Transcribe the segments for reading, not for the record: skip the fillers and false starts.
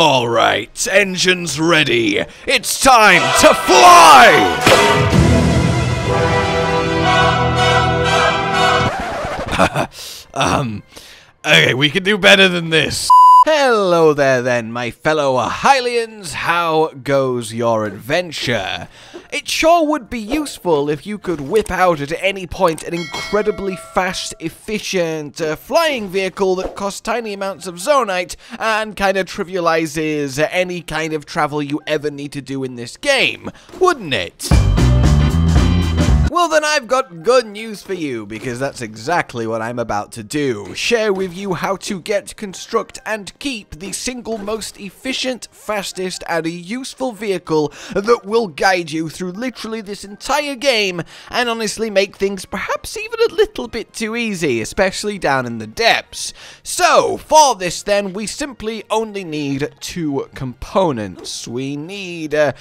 Alright, engines ready. It's time to fly! Okay, we can do better than this. Hello there then, my fellow Hylians. How goes your adventure? It sure would be useful if you could whip out at any point an incredibly fast, efficient flying vehicle that costs tiny amounts of Zonaite and kind of trivializes any kind of travel you ever need to do in this game, wouldn't it? Well then, I've got good news for you, because that's exactly what I'm about to do. Share with you how to get, construct, and keep the single most efficient, fastest, and useful vehicle that will guide you through literally this entire game, and honestly make things perhaps even a little bit too easy, especially down in the depths. So, for this then, we simply only need two components. We need a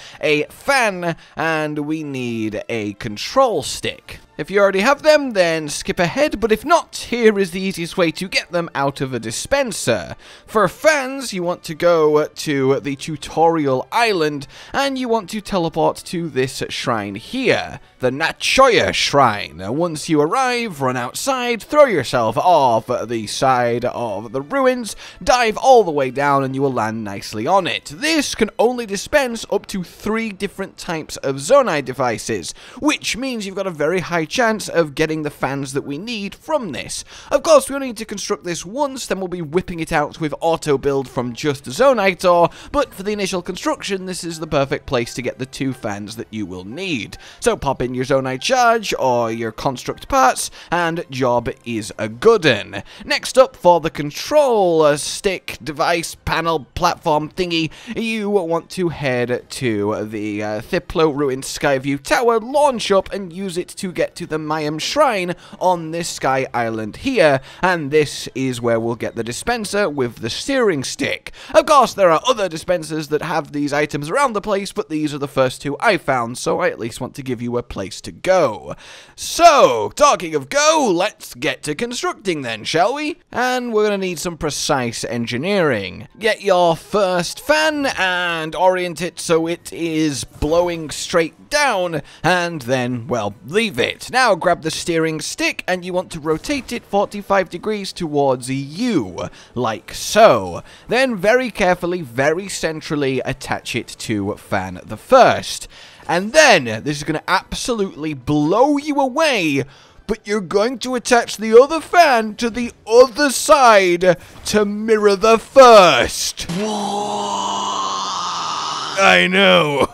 fan, and we need a control stick. If you already have them, then skip ahead, but if not, here is the easiest way to get them out of a dispenser. For fans, you want to go to the tutorial island, and you want to teleport to this shrine here, the Nachoya Shrine. Once you arrive, run outside, throw yourself off the side of the ruins, dive all the way down, and you will land nicely on it. This can only dispense up to 3 different types of Zonai devices, which means you've got a very high chance of getting the fans that we need from this. Of course, we only need to construct this once, then we'll be whipping it out with auto build from just Zonaite, but for the initial construction, this is the perfect place to get the 2 fans that you will need. So pop in your Zonai charge or your construct parts, and job is a good un. Next up, for the control stick device panel platform thingy, you want to head to the Thiplo Ruined Skyview Tower, launch up, and use it to get to the Mayim Shrine on this sky island here, and this is where we'll get the dispenser with the steering stick. Of course, there are other dispensers that have these items around the place, but these are the first 2 I found, so I at least want to give you a place to go. So, talking of go, let's get to constructing then, shall we? And we're gonna need some precise engineering. Get your first fan and orient it so it is blowing straight down, and then, well, leave it. Now grab the steering stick, and you want to rotate it 45 degrees towards you, like so. Then very carefully, very centrally attach it to fan the first. And then, this is going to absolutely blow you away, but you're going to attach the other fan to the other side to mirror the first. I know,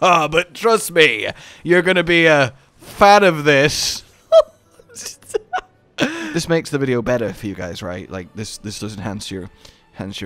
but trust me, you're going to be a fan of this. This makes the video better for you guys, right? Like, this does enhance your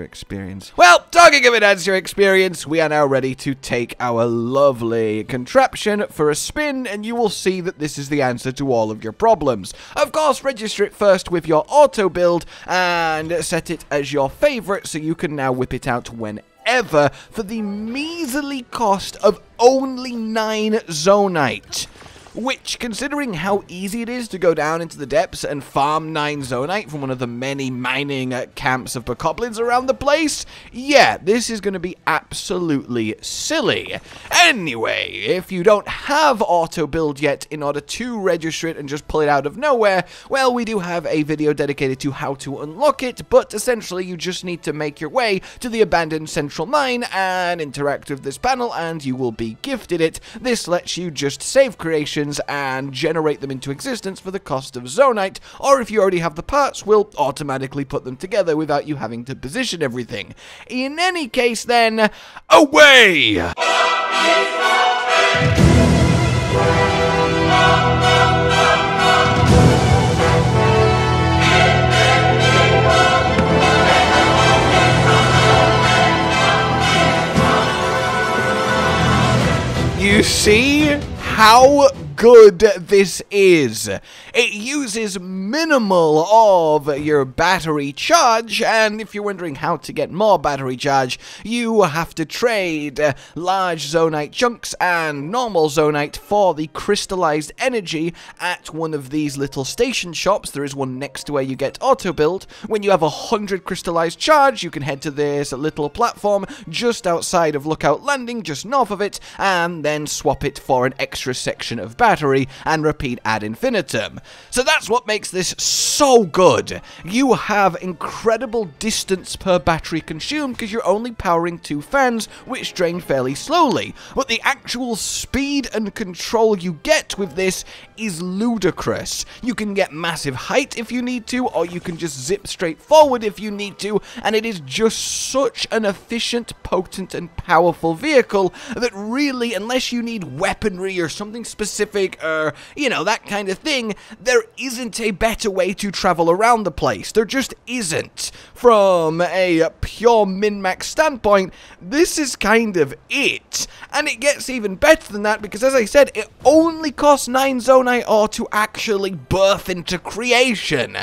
experience. Well, talking of enhance your experience, we are now ready to take our lovely contraption for a spin, and you will see that this is the answer to all of your problems. Of course, register it first with your auto build and set it as your favorite, so you can now whip it out whenever. For the measly cost of only 9 Zonite, which, considering how easy it is to go down into the depths and farm 9 Zonite from one of the many mining camps of Bokoblins around the place, yeah, this is going to be absolutely silly. Anyway, if you don't have auto build yet in order to register it and just pull it out of nowhere, well, we do have a video dedicated to how to unlock it, but essentially you just need to make your way to the abandoned central mine and interact with this panel, and you will be gifted it. This lets you just save creation and generate them into existence for the cost of Zonite, or if you already have the parts, we'll automatically put them together without you having to position everything. In any case then, away! You see how good this is. It uses minimal of your battery charge, and if you're wondering how to get more battery charge, you have to trade large Zonaite chunks and normal Zonaite for the crystallized energy at one of these little station shops. There is one next to where you get auto build. When you have 100 crystallized charge, you can head to this little platform just outside of Lookout Landing, just north of it, and then swap it for an extra section of battery and repeat ad infinitum. So that's what makes this so good. You have incredible distance per battery consumed because you're only powering 2 fans, which drain fairly slowly, but the actual speed and control you get with this is ludicrous. You can get massive height if you need to, or you can just zip straight forward if you need to, and it is just such an efficient, potent, and powerful vehicle that really, unless you need weaponry or something specific or, you know, that kind of thing, there isn't a better way to travel around the place. There just isn't. From a pure min-max standpoint, this is kind of it. And it gets even better than that because, as I said, it only costs 9 Zonai ore to actually birth into creation.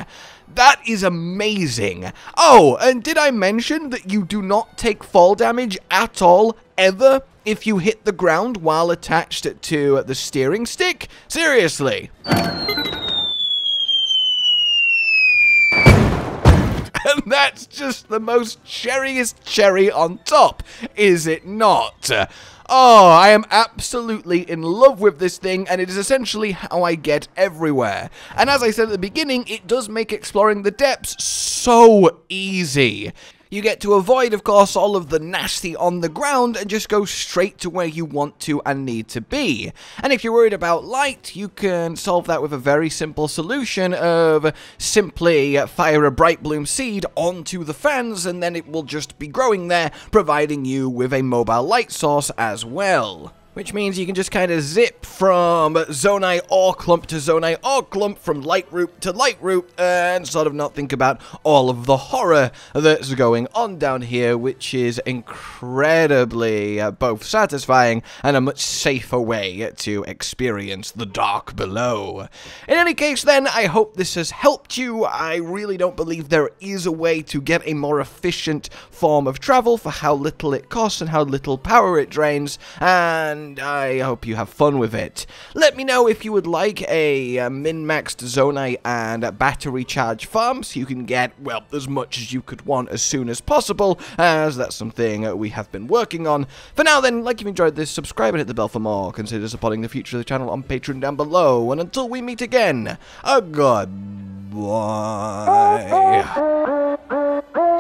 That is amazing. Oh, and did I mention that you do not take fall damage at all, ever, if you hit the ground while attached to the steering stick? Seriously. And that's just the most cherriest cherry on top, is it not? Oh, I am absolutely in love with this thing, and it is essentially how I get everywhere. And as I said at the beginning, it does make exploring the depths so easy. You get to avoid, of course, all of the nasty on the ground and just go straight to where you want to and need to be. And if you're worried about light, you can solve that with a very simple solution of simply fire a bright bloom seed onto the fans, and then it will just be growing there, providing you with a mobile light source as well. Which means you can just kind of zip from Zonai ore clump to Zonai ore clump, from light route to light route, and sort of not think about all of the horror that's going on down here, which is incredibly both satisfying and a much safer way to experience the dark below. In any case then, I hope this has helped you. I really don't believe there is a way to get a more efficient form of travel for how little it costs and how little power it drains, and I hope you have fun with it. Let me know if you would like a min-maxed Zonai and battery charge farm so you can get, well, as much as you could want as soon as possible, as that's something we have been working on. For now then, like you've enjoyed this, subscribe and hit the bell for more. Consider supporting the future of the channel on Patreon down below, and until we meet again, goodbye.